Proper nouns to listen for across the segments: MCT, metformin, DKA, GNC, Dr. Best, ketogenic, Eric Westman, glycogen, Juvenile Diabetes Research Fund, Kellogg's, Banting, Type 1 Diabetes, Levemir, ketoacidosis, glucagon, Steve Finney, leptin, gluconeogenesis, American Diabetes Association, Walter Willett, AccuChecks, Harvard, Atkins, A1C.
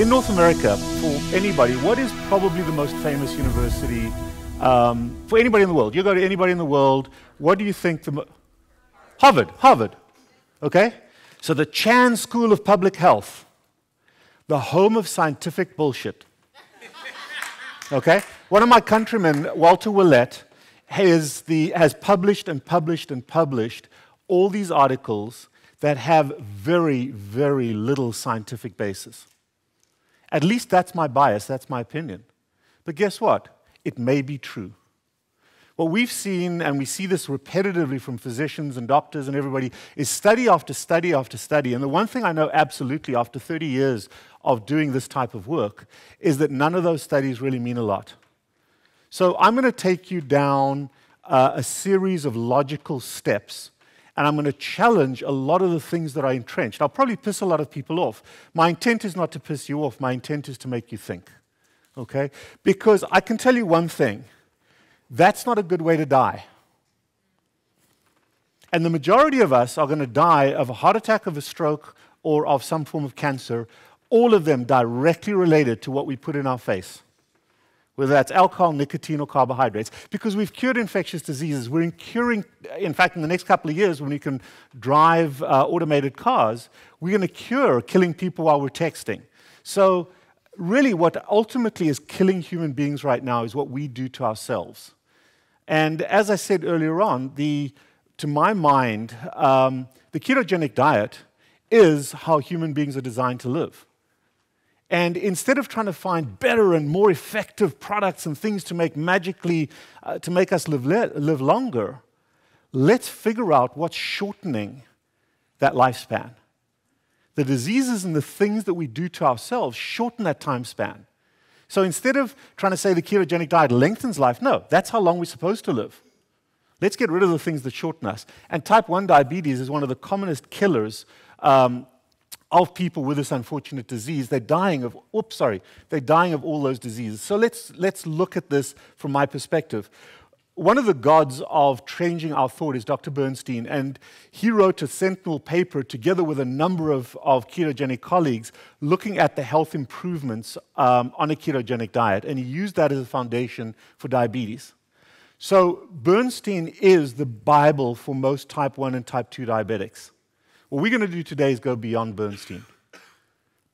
In North America, for anybody, what is probably the most famous university for anybody in the world? You go to anybody in the world, what do you think the Harvard, okay? So the Chan School of Public Health, the home of scientific bullshit, okay? One of my countrymen, Walter Willett, has published and published and published all these articles that have very, very little scientific basis. At least that's my bias, that's my opinion. But guess what? It may be true. What we've seen, and we see this repetitively from physicians and doctors and everybody, is study after study after study. And the one thing I know absolutely after 30 years of doing this type of work is that none of those studies really mean a lot. So I'm going to take you down a series of logical steps, and I'm going to challenge a lot of the things that are entrenched. I'll probably piss a lot of people off. My intent is not to piss you off. My intent is to make you think, okay? Because I can tell you one thing. That's not a good way to die. And the majority of us are going to die of a heart attack, of a stroke, or of some form of cancer, all of them directly related to what we put in our face, whether that's alcohol, nicotine, or carbohydrates, because we've cured infectious diseases. We're curing, in fact, in the next couple of years, when we can drive automated cars, we're going to cure killing people while we're texting. So really what ultimately is killing human beings right now is what we do to ourselves. And as I said earlier on, to my mind, the ketogenic diet is how human beings are designed to live. And instead of trying to find better and more effective products and things to make magically, to make us live longer, let's figure out what's shortening that lifespan. The diseases and the things that we do to ourselves shorten that time span. So instead of trying to say the ketogenic diet lengthens life, no, that's how long we're supposed to live. Let's get rid of the things that shorten us. And type 1 diabetes is one of the commonest killers of people with this unfortunate disease. They're dying of, oops, sorry, they're dying of all those diseases. So let's look at this from my perspective. One of the gods of changing our thought is Dr. Bernstein, and he wrote a sentinel paper together with a number of ketogenic colleagues looking at the health improvements on a ketogenic diet, and he used that as a foundation for diabetes. So Bernstein is the Bible for most type 1 and type 2 diabetics. What we're going to do today is go beyond Bernstein.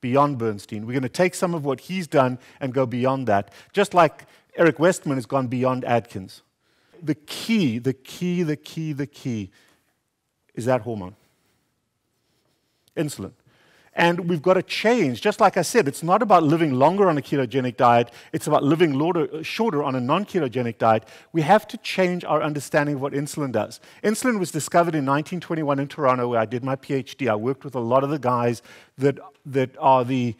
Beyond Bernstein. We're going to take some of what he's done and go beyond that, just like Eric Westman has gone beyond Atkins. The key is that hormone, insulin. And we've got to change. Just like I said, it's not about living longer on a ketogenic diet. It's about living shorter on a non-ketogenic diet. We have to change our understanding of what insulin does. Insulin was discovered in 1921 in Toronto, where I did my PhD. I worked with a lot of the guys that are the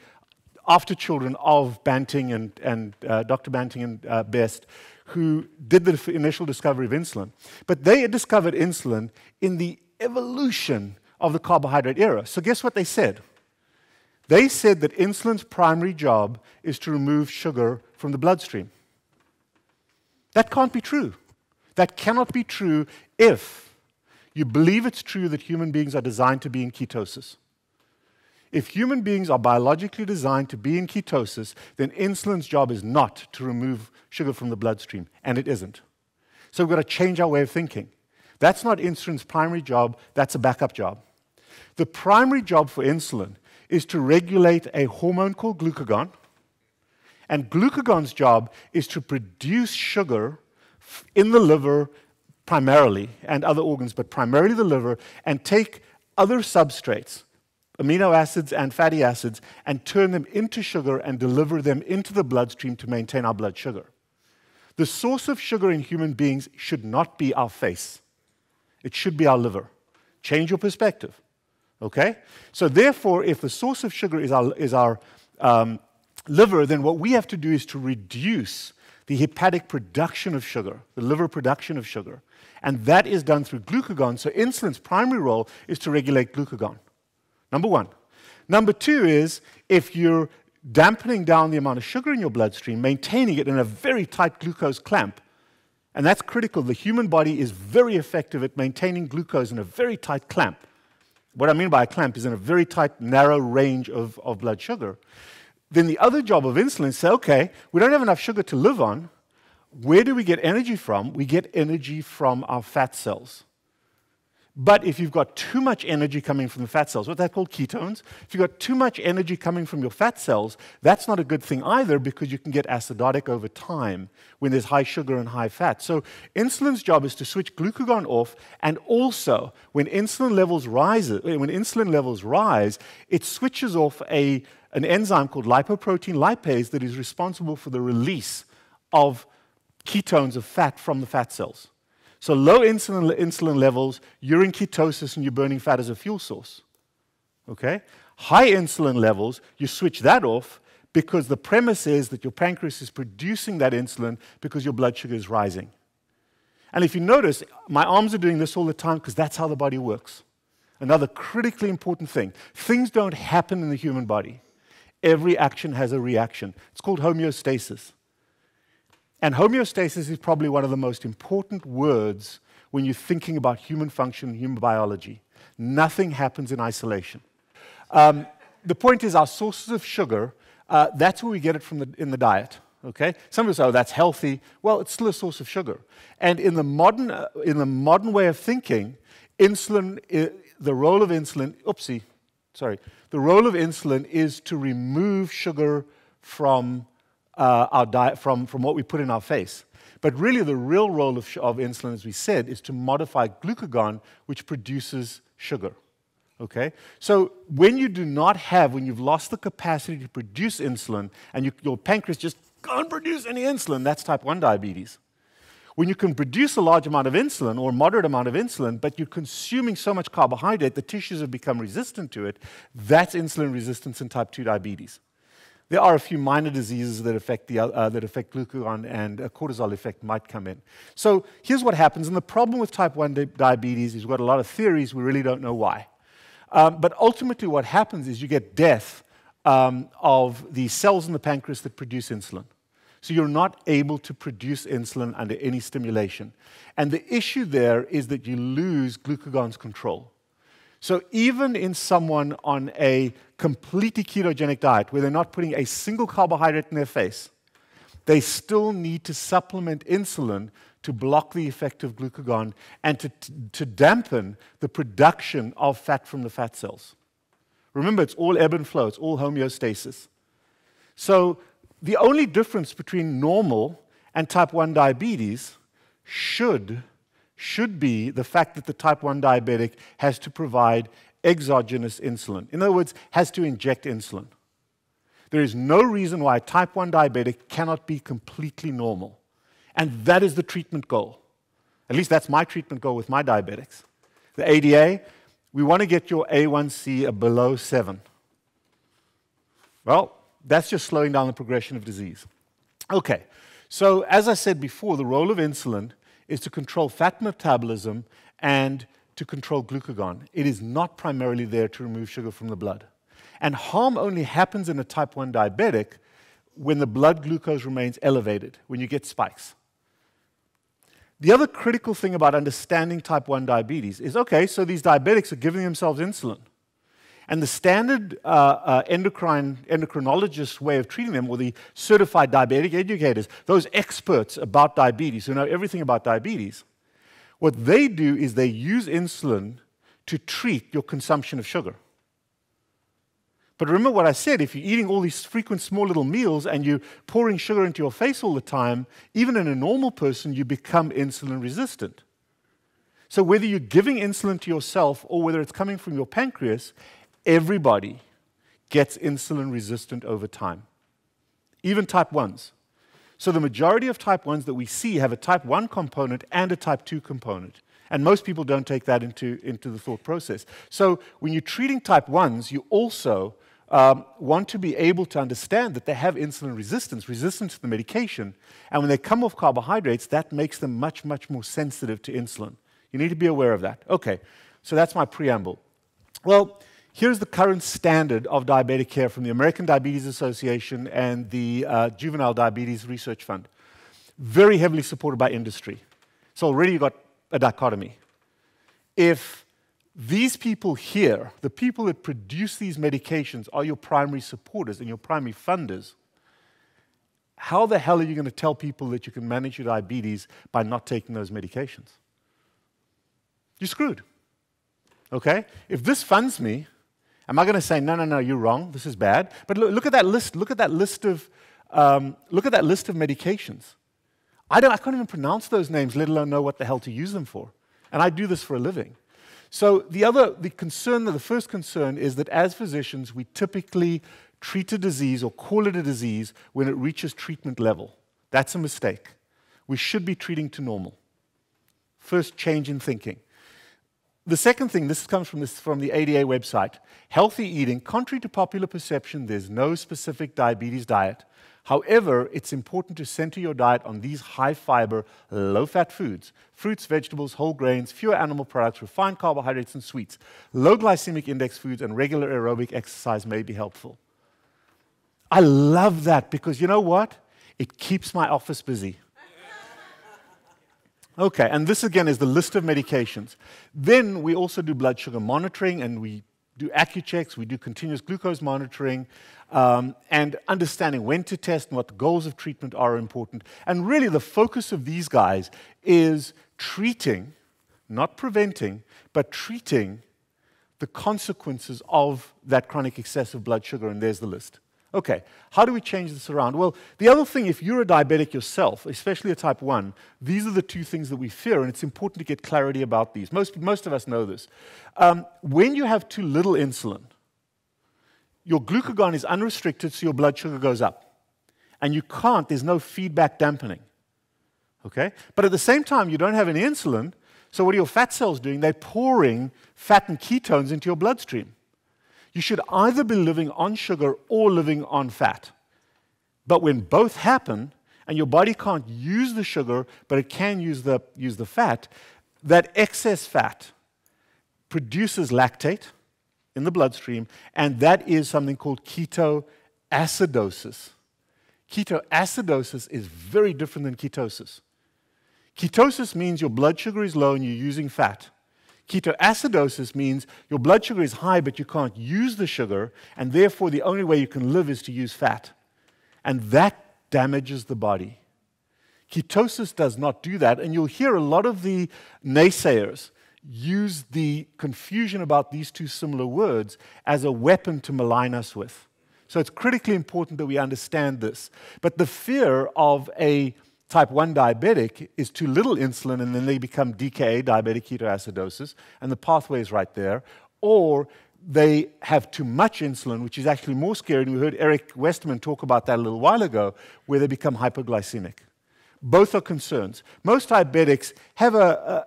after-children of Banting and Dr. Banting and Best, who did the initial discovery of insulin. But they had discovered insulin in the evolution of the carbohydrate era. So guess what they said? They said that insulin's primary job is to remove sugar from the bloodstream. That can't be true. That cannot be true if you believe it's true that human beings are designed to be in ketosis. If human beings are biologically designed to be in ketosis, then insulin's job is not to remove sugar from the bloodstream, and it isn't. So we've got to change our way of thinking. That's not insulin's primary job, that's a backup job. The primary job for insulin is to regulate a hormone called glucagon, and glucagon's job is to produce sugar in the liver primarily, and other organs, but primarily the liver, and take other substrates, amino acids and fatty acids, and turn them into sugar and deliver them into the bloodstream to maintain our blood sugar. The source of sugar in human beings should not be our face. It should be our liver. Change your perspective. Okay? So therefore, if the source of sugar is our liver, then what we have to do is to reduce the hepatic production of sugar, the liver production of sugar. And that is done through glucagon. So insulin's primary role is to regulate glucagon. Number one. Number two is, if you're dampening down the amount of sugar in your bloodstream, maintaining it in a very tight glucose clamp, and that's critical. The human body is very effective at maintaining glucose in a very tight clamp. What I mean by a clamp is in a very tight, narrow range of blood sugar. Then the other job of insulin is say, okay, we don't have enough sugar to live on. Where do we get energy from? We get energy from our fat cells. But if you've got too much energy coming from the fat cells, what they're called ketones, if you've got too much energy coming from your fat cells, that's not a good thing either, because you can get acidotic over time when there's high sugar and high fat. So insulin's job is to switch glucagon off, and also when insulin levels rise, it switches off an enzyme called lipoprotein lipase that is responsible for the release of ketones of fat from the fat cells. So low insulin levels, you're in ketosis and you're burning fat as a fuel source. Okay? High insulin levels, you switch that off because the premise is that your pancreas is producing that insulin because your blood sugar is rising. And if you notice, my arms are doing this all the time because that's how the body works. Another critically important thing. Things don't happen in the human body. Every action has a reaction. It's called homeostasis. And homeostasis is probably one of the most important words when you're thinking about human function and human biology. Nothing happens in isolation. The point is, our sources of sugar, that's where we get it from in the diet. Okay? Some people say, oh, that's healthy. Well, it's still a source of sugar. And in the modern way of thinking, the role of insulin is to remove sugar from what we put in our face. But really the real role of insulin, as we said, is to modify glucagon, which produces sugar. Okay? So when you've lost the capacity to produce insulin and your pancreas just can't produce any insulin, that's type 1 diabetes. When you can produce a large amount of insulin or a moderate amount of insulin, but you're consuming so much carbohydrate, the tissues have become resistant to it, that's insulin resistance in type 2 diabetes. There are a few minor diseases that affect glucagon, and a cortisol effect might come in. So here's what happens, and the problem with type 1 diabetes is we've got a lot of theories, we really don't know why. But ultimately what happens is you get death of the cells in the pancreas that produce insulin. So you're not able to produce insulin under any stimulation. And the issue there is that you lose glucagon's control. So even in someone on a completely ketogenic diet, where they're not putting a single carbohydrate in their face, they still need to supplement insulin to block the effect of glucagon and to dampen the production of fat from the fat cells. Remember, it's all ebb and flow. It's all homeostasis. So the only difference between normal and type 1 diabetes should be the fact that the type 1 diabetic has to provide exogenous insulin. In other words, has to inject insulin. There is no reason why a type 1 diabetic cannot be completely normal. And that is the treatment goal. At least that's my treatment goal with my diabetics. The ADA, we want to get your A1C below 7. Well, that's just slowing down the progression of disease. Okay, so as I said before, the role of insulin is to control fat metabolism and to control glucagon. It is not primarily there to remove sugar from the blood. And harm only happens in a type 1 diabetic when the blood glucose remains elevated, when you get spikes. The other critical thing about understanding type 1 diabetes is, okay, so these diabetics are giving themselves insulin. And the standard endocrinologist way of treating them, or the certified diabetic educators, those experts about diabetes who know everything about diabetes, what they do is they use insulin to treat your consumption of sugar. But remember what I said, if you're eating all these frequent small little meals and you're pouring sugar into your face all the time, even in a normal person, you become insulin resistant. So whether you're giving insulin to yourself or whether it's coming from your pancreas, everybody gets insulin resistant over time, even type 1s. So the majority of type 1s that we see have a type 1 component and a type 2 component. And most people don't take that into the thought process. So when you're treating type 1s, you also want to be able to understand that they have insulin resistance, resistance to the medication. And when they come off carbohydrates, that makes them much, much more sensitive to insulin. You need to be aware of that. Okay, so that's my preamble. Well, here's the current standard of diabetic care from the American Diabetes Association and the Juvenile Diabetes Research Fund. Very heavily supported by industry. So already you've got a dichotomy. If These people here, the people that produce these medications, are your primary supporters and your primary funders. How the hell are you going to tell people that you can manage your diabetes by not taking those medications? You're screwed. Okay? If this funds me, am I going to say, no, no, no, you're wrong, this is bad? But look, at that list. Look at that list of, look at that list of medications. I can't even pronounce those names, let alone know what the hell to use them for. And I do this for a living. So the first concern is that as physicians, we typically treat a disease or call it a disease when it reaches treatment level. That's a mistake. We should be treating to normal. First change in thinking. The second thing, this comes from the ADA website. Healthy eating, contrary to popular perception, there's no specific diabetes diet. However, it's important to center your diet on these high-fiber, low-fat foods. Fruits, vegetables, whole grains, fewer animal products, refined carbohydrates and sweets. Low glycemic index foods and regular aerobic exercise may be helpful. I love that because you know what? It keeps my office busy. Okay, and this again is the list of medications. Then we also do blood sugar monitoring and we do AccuChecks, we do continuous glucose monitoring, and understanding when to test and what the goals of treatment are important. And really the focus of these guys is treating, not preventing, but treating the consequences of that chronic excessive blood sugar, and there's the list. Okay, how do we change this around? Well, the other thing, if you're a diabetic yourself, especially a type 1, these are the two things that we fear, and it's important to get clarity about these. Most of us know this. When you have too little insulin, your glucagon is unrestricted, so your blood sugar goes up. And you can't, there's no feedback dampening. Okay? But at the same time, you don't have any insulin, so what are your fat cells doing? They're pouring fat and ketones into your bloodstream. You should either be living on sugar or living on fat. But when both happen, and your body can't use the sugar, but it can use the fat, that excess fat produces lactate in the bloodstream, and that is something called ketoacidosis. Ketoacidosis is very different than ketosis. Ketosis means your blood sugar is low and you're using fat. Ketoacidosis means your blood sugar is high, but you can't use the sugar, and therefore the only way you can live is to use fat. And that damages the body. Ketosis does not do that, and you'll hear a lot of the naysayers use the confusion about these two similar words as a weapon to malign us with. So it's critically important that we understand this. But the fear of a Type 1 diabetic is too little insulin and then they become DKA, diabetic ketoacidosis, and the pathway is right there. Or they have too much insulin, which is actually more scary, and we heard Eric Westman talk about that a little while ago, where they become hypoglycemic. Both are concerns. Most diabetics have a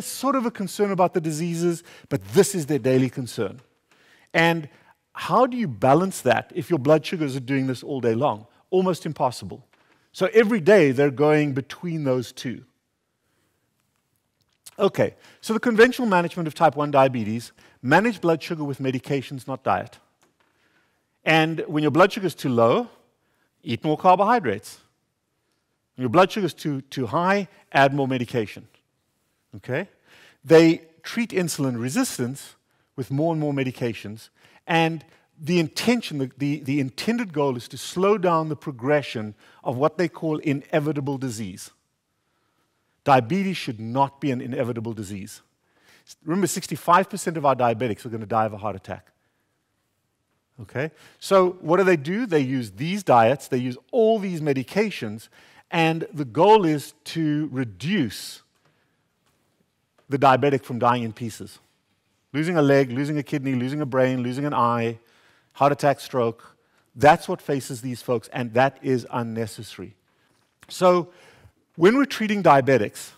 sort of a concern about the diseases, but this is their daily concern. And how do you balance that if your blood sugars are doing this all day long? Almost impossible. So every day, they're going between those two. Okay, so the conventional management of type 1 diabetes, manage blood sugar with medications, not diet. And when your blood sugar is too low, eat more carbohydrates. When your blood sugar is too high, add more medication. Okay? They treat insulin resistance with more and more medications, and the intention, the intended goal is to slow down the progression of what they call inevitable disease. Diabetes should not be an inevitable disease. Remember, 65% of our diabetics are going to die of a heart attack. Okay? So what do? They use these diets, they use all these medications, and the goal is to reduce the diabetic from dying in pieces. Losing a leg, losing a kidney, losing a brain, losing an eye, heart attack, stroke. That's what faces these folks, and that is unnecessary. So when we're treating diabetics,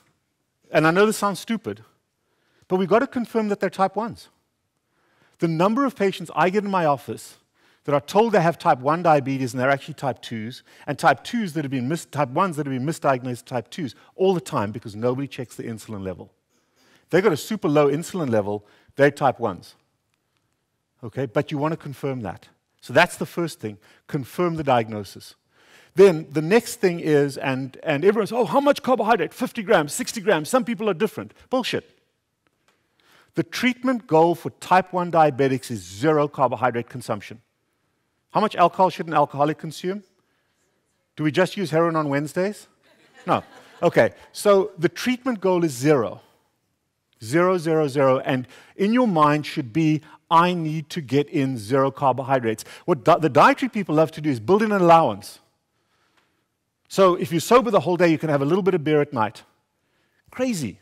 and I know this sounds stupid, but we've got to confirm that they're type 1s. The number of patients I get in my office that are told they have type 1 diabetes and they're actually type 2s, and type 1s that have been misdiagnosed type 2s all the time because nobody checks the insulin level. They've got a super low insulin level, they're type 1s. Okay, but you want to confirm that. So that's the first thing, confirm the diagnosis. Then the next thing is, and everyone's, oh, how much carbohydrate? 50 grams, 60 grams, some people are different. Bullshit. The treatment goal for type 1 diabetics is zero carbohydrate consumption. How much alcohol should an alcoholic consume? Do we just use heroin on Wednesdays? No. Okay, so the treatment goal is zero. Zero, zero, zero. And in your mind should be, I need to get in zero carbohydrates. What the dietary people love to do is build in an allowance. So if you're sober the whole day, you can have a little bit of beer at night. Crazy.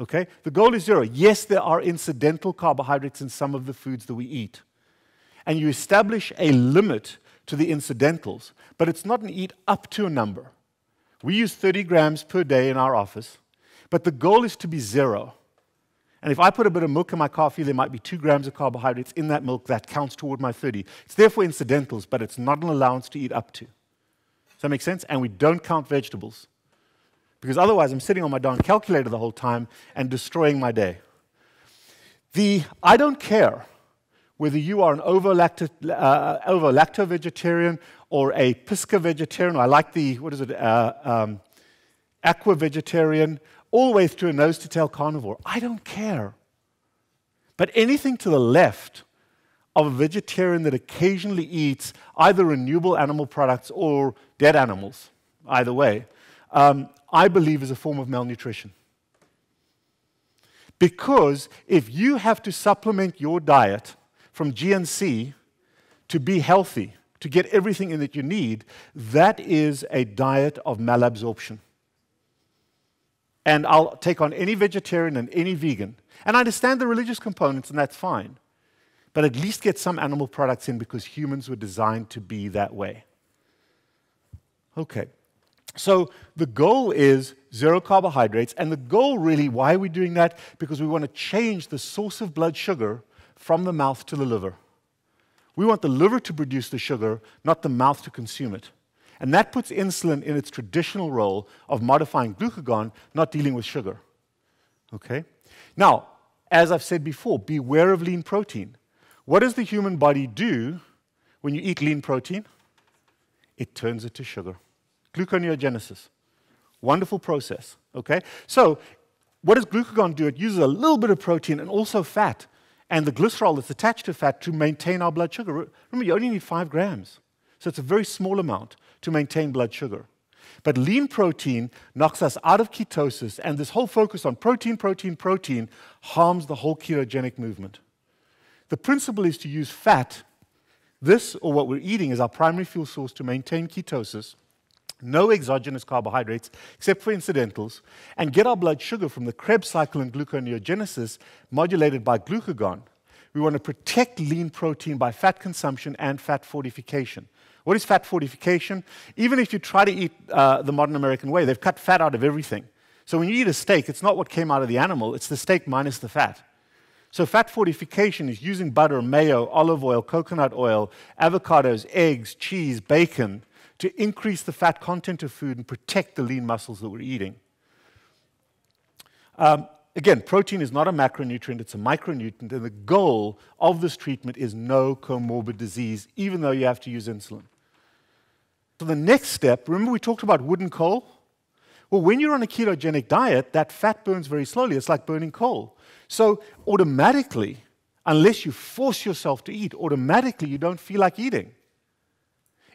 Okay? The goal is zero. Yes, there are incidental carbohydrates in some of the foods that we eat. And you establish a limit to the incidentals, but it's not an eat up to a number. We use 30 grams per day in our office, but the goal is to be zero. And if I put a bit of milk in my coffee, there might be 2 grams of carbohydrates in that milk. That counts toward my 30. It's therefore incidentals, but it's not an allowance to eat up to. Does that make sense? And we don't count vegetables. Because otherwise, I'm sitting on my darn calculator the whole time and destroying my day. I don't care whether you are an ovo-lacto vegetarian or a pisca vegetarian. I like the, aqua vegetarian, all the way through a nose-to-tail carnivore. I don't care. But anything to the left of a vegetarian that occasionally eats either renewable animal products or dead animals, either way, I believe is a form of malnutrition. Because if you have to supplement your diet from GNC to be healthy, to get everything in that you need, that is a diet of malabsorption. And I'll take on any vegetarian and any vegan. And I understand the religious components, and that's fine. But at least get some animal products in, because humans were designed to be that way. Okay. So the goal is zero carbohydrates, and the goal really, why are we doing that? Because we want to change the source of blood sugar from the mouth to the liver. We want the liver to produce the sugar, not the mouth to consume it. And that puts insulin in its traditional role of modifying glucagon, not dealing with sugar. Okay? Now, as I've said before, beware of lean protein. What does the human body do when you eat lean protein? It turns it to sugar. Gluconeogenesis. Wonderful process, okay? So, what does glucagon do? It uses a little bit of protein and also fat and the glycerol that's attached to fat to maintain our blood sugar. Remember, you only need 5 grams. So it's a very small amount to maintain blood sugar. But lean protein knocks us out of ketosis, and this whole focus on protein, protein, protein harms the whole ketogenic movement. The principle is to use fat, this or what we're eating, as our primary fuel source to maintain ketosis. No exogenous carbohydrates, except for incidentals, and get our blood sugar from the Krebs cycle and gluconeogenesis modulated by glucagon. We want to protect lean protein by fat consumption and fat fortification. What is fat fortification? Even if you try to eat the modern American way, they've cut fat out of everything. So when you eat a steak, it's not what came out of the animal, it's the steak minus the fat. So fat fortification is using butter, mayo, olive oil, coconut oil, avocados, eggs, cheese, bacon, to increase the fat content of food and protect the lean muscles that we're eating. Again, protein is not a macronutrient, it's a micronutrient, and the goal of this treatment is no comorbid disease, even though you have to use insulin. So the next step, remember we talked about wood and coal? Well, when you're on a ketogenic diet, that fat burns very slowly. It's like burning coal. So automatically, unless you force yourself to eat, automatically you don't feel like eating.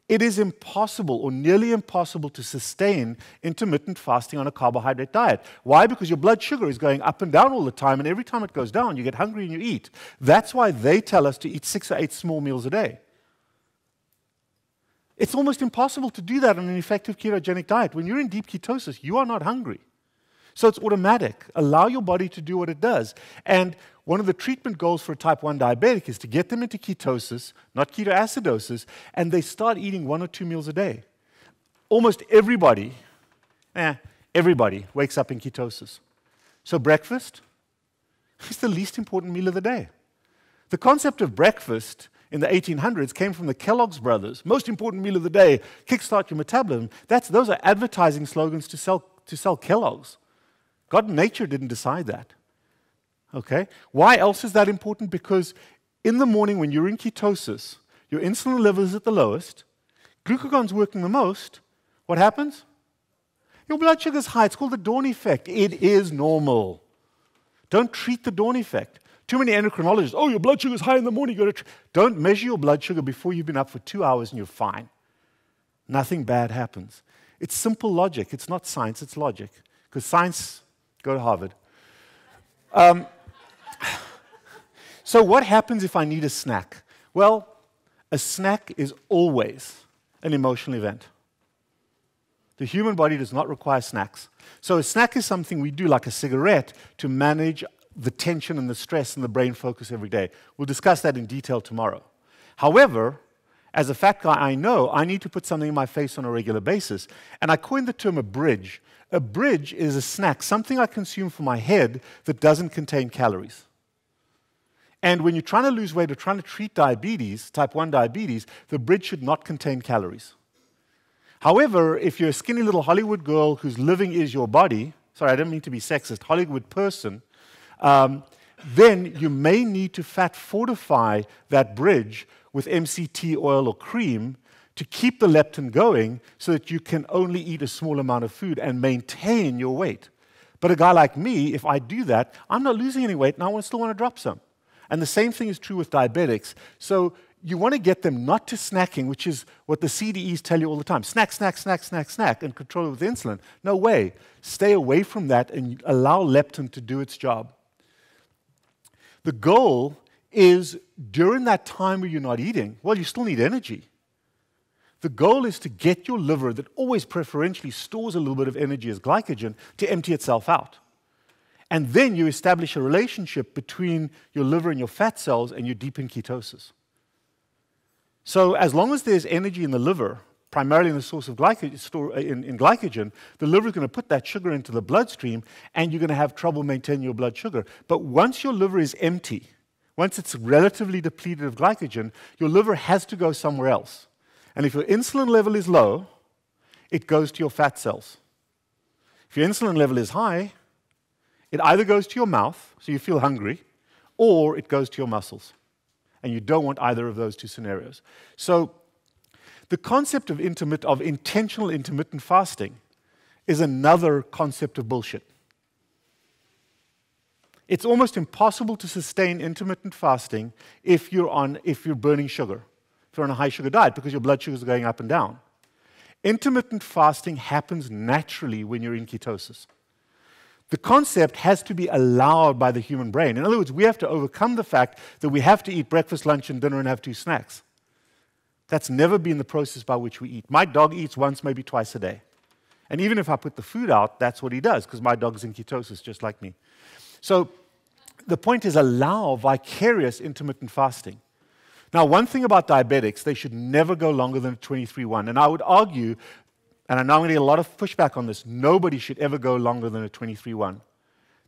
It is impossible or nearly impossible to sustain intermittent fasting on a carbohydrate diet. Why? Because your blood sugar is going up and down all the time, and every time it goes down, you get hungry and you eat. That's why they tell us to eat 6 or 8 small meals a day. It's almost impossible to do that on an effective ketogenic diet. When you're in deep ketosis, you are not hungry. So it's automatic. Allow your body to do what it does. And one of the treatment goals for a type 1 diabetic is to get them into ketosis, not ketoacidosis, and they start eating 1 or 2 meals a day. Almost everybody, everybody wakes up in ketosis. So breakfast is the least important meal of the day. The concept of breakfast in the 1800s came from the Kellogg's brothers. Most important meal of the day, kickstart your metabolism. Those are advertising slogans to sell Kellogg's. God and nature didn't decide that. Okay? Why else is that important? Because in the morning when you're in ketosis, your insulin level is at the lowest, glucagon's working the most, what happens? Your blood sugar's high. It's called the dawn effect. It is normal. Don't treat the dawn effect. Too many endocrinologists, oh, your blood sugar's high in the morning. Don't measure your blood sugar before you've been up for 2 hours and you're fine. Nothing bad happens. It's simple logic. It's not science, it's logic. Because science, go to Harvard. So what happens if I need a snack? Well, a snack is always an emotional event. The human body does not require snacks. So a snack is something we do, like a cigarette, to manage the tension and the stress and the brain focus every day. We'll discuss that in detail tomorrow. However, as a fat guy, I know I need to put something in my face on a regular basis. And I coined the term a bridge. A bridge is a snack, something I consume for my head that doesn't contain calories. And when you're trying to lose weight or trying to treat diabetes, type 1 diabetes, the bridge should not contain calories. However, if you're a skinny little Hollywood girl whose living is your body, sorry, I don't mean to be sexist, Hollywood person, then you may need to fat fortify that bridge with MCT oil or cream to keep the leptin going so that you can only eat a small amount of food and maintain your weight. But a guy like me, if I do that, I'm not losing any weight and I still want to drop some. And the same thing is true with diabetics. So you want to get them not to snacking, which is what the CDEs tell you all the time. Snack, snack, snack, snack, snack, and control it with insulin. No way. Stay away from that and allow leptin to do its job. The goal is during that time where you're not eating, well, you still need energy. The goal is to get your liver, that always preferentially stores a little bit of energy as glycogen, to empty itself out. And then you establish a relationship between your liver and your fat cells, and you deepen ketosis. So as long as there's energy in the liver, primarily in the source of glycogen, the liver is going to put that sugar into the bloodstream, and you're going to have trouble maintaining your blood sugar. But once your liver is empty, once it's relatively depleted of glycogen, your liver has to go somewhere else. And if your insulin level is low, it goes to your fat cells. If your insulin level is high, it either goes to your mouth, so you feel hungry, or it goes to your muscles. And you don't want either of those two scenarios. So the concept of intentional intermittent fasting is another concept of bullshit. It's almost impossible to sustain intermittent fasting if you're burning sugar, if you're on a high sugar diet, because your blood sugars are going up and down. Intermittent fasting happens naturally when you're in ketosis. The concept has to be allowed by the human brain. In other words, we have to overcome the fact that we have to eat breakfast, lunch, and dinner and have 2 snacks. That's never been the process by which we eat. My dog eats once, maybe twice a day. And even if I put the food out, that's what he does, because my dog's in ketosis, just like me. So the point is, allow vicarious intermittent fasting. Now, one thing about diabetics, they should never go longer than 23-1. And I would argue, and I know I'm going to get a lot of pushback on this, nobody should ever go longer than a 23-1.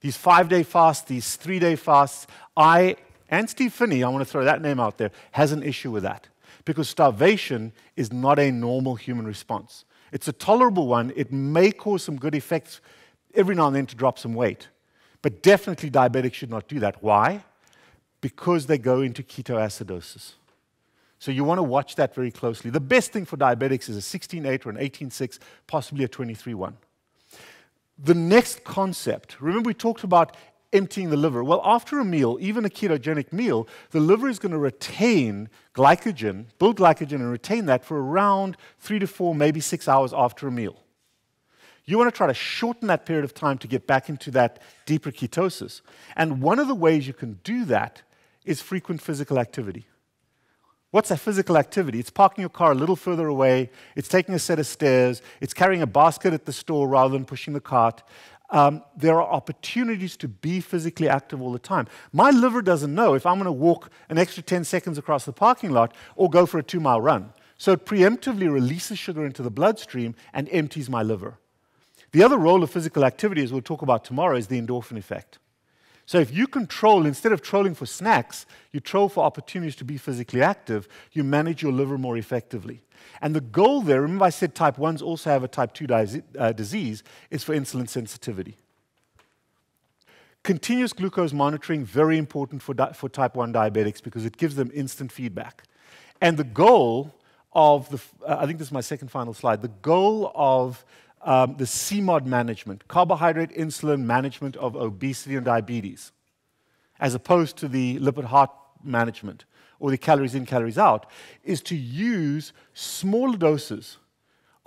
These 5-day fasts, these 3-day fasts, and Steve Finney, I want to throw that name out there, has an issue with that. Because starvation is not a normal human response. It's a tolerable one. It may cause some good effects every now and then to drop some weight. But definitely diabetics should not do that. Why? Because they go into ketoacidosis. So you want to watch that very closely. The best thing for diabetics is a 16-8 or an 18-6, possibly a 23-1. The next concept, remember we talked about emptying the liver. Well, after a meal, even a ketogenic meal, the liver is going to retain glycogen, build glycogen and retain that for around 3 to 4, maybe 6 hours after a meal. You want to try to shorten that period of time to get back into that deeper ketosis. And one of the ways you can do that is frequent physical activity. What's that physical activity? It's parking your car a little further away. It's taking a set of stairs. It's carrying a basket at the store rather than pushing the cart. There are opportunities to be physically active all the time. My liver doesn't know if I'm going to walk an extra 10 seconds across the parking lot or go for a 2-mile run. So it preemptively releases sugar into the bloodstream and empties my liver. The other role of physical activity, as we'll talk about tomorrow, is the endorphin effect. So if you control, instead of trolling for snacks, you troll for opportunities to be physically active, you manage your liver more effectively. And the goal there, remember I said type 1s also have a type 2 disease, is for insulin sensitivity. Continuous glucose monitoring, very important for type 1 diabetics because it gives them instant feedback. And the goal of the, I think this is my second final slide, the goal of the CMOD management, carbohydrate insulin management of obesity and diabetes, as opposed to the lipid heart management or the calories in, calories out, is to use small doses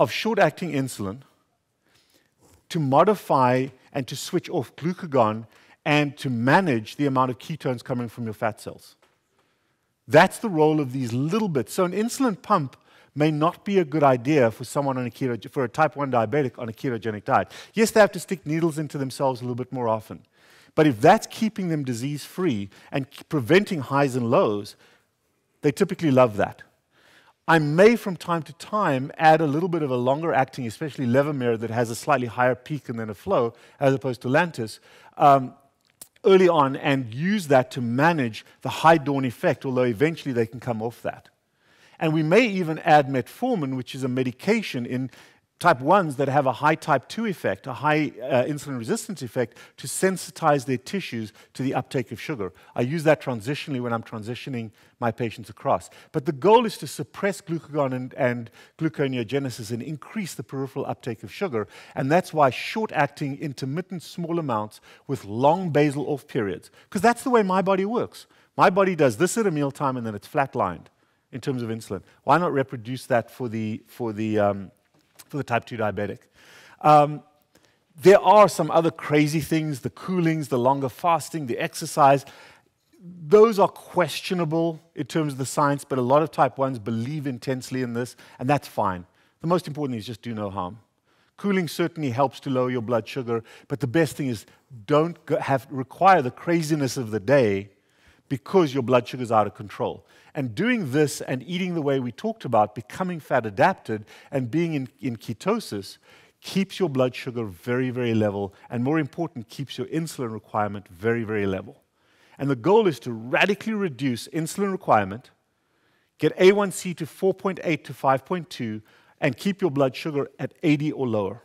of short-acting insulin to modify and to switch off glucagon and to manage the amount of ketones coming from your fat cells. That's the role of these little bits. So an insulin pump may not be a good idea for someone on a for a type 1 diabetic on a ketogenic diet. Yes, they have to stick needles into themselves a little bit more often. But if that's keeping them disease-free and preventing highs and lows, they typically love that. I may, from time to time, add a little bit of a longer-acting, especially Levemir, that has a slightly higher peak and then a flow, as opposed to Lantus, early on, and use that to manage the high dawn effect, although eventually they can come off that. And we may even add metformin, which is a medication in type 1s that have a high type 2 effect, a high insulin resistance effect, to sensitize their tissues to the uptake of sugar. I use that transitionally when I'm transitioning my patients across. But the goal is to suppress glucagon and gluconeogenesis and increase the peripheral uptake of sugar. And that's why short-acting, intermittent, small amounts with long basal off periods. Because that's the way my body works. My body does this at a mealtime and then it's flatlined in terms of insulin. Why not reproduce that for the type 2 diabetic? There are some other crazy things, the coolings, the longer fasting, the exercise. Those are questionable in terms of the science, but a lot of type 1s believe intensely in this, and that's fine. The most important thing is just do no harm. Cooling certainly helps to lower your blood sugar, but the best thing is don't require the craziness of the day because your blood sugar is out of control. And doing this and eating the way we talked about, becoming fat adapted and being in ketosis, keeps your blood sugar very, very level, and more important, keeps your insulin requirement very, very level. And the goal is to radically reduce insulin requirement, get A1C to 4.8 to 5.2, and keep your blood sugar at 80 or lower.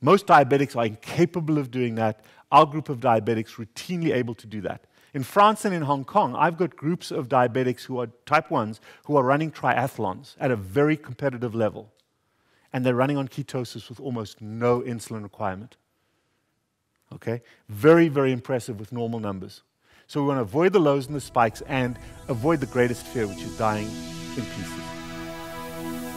Most diabetics are incapable of doing that. Our group of diabetics routinely able to do that. In France and in Hong Kong, I've got groups of diabetics who are type 1s who are running triathlons at a very competitive level. And they're running on ketosis with almost no insulin requirement. Okay? Very, very impressive with normal numbers. So we want to avoid the lows and the spikes and avoid the greatest fear, which is dying in pieces.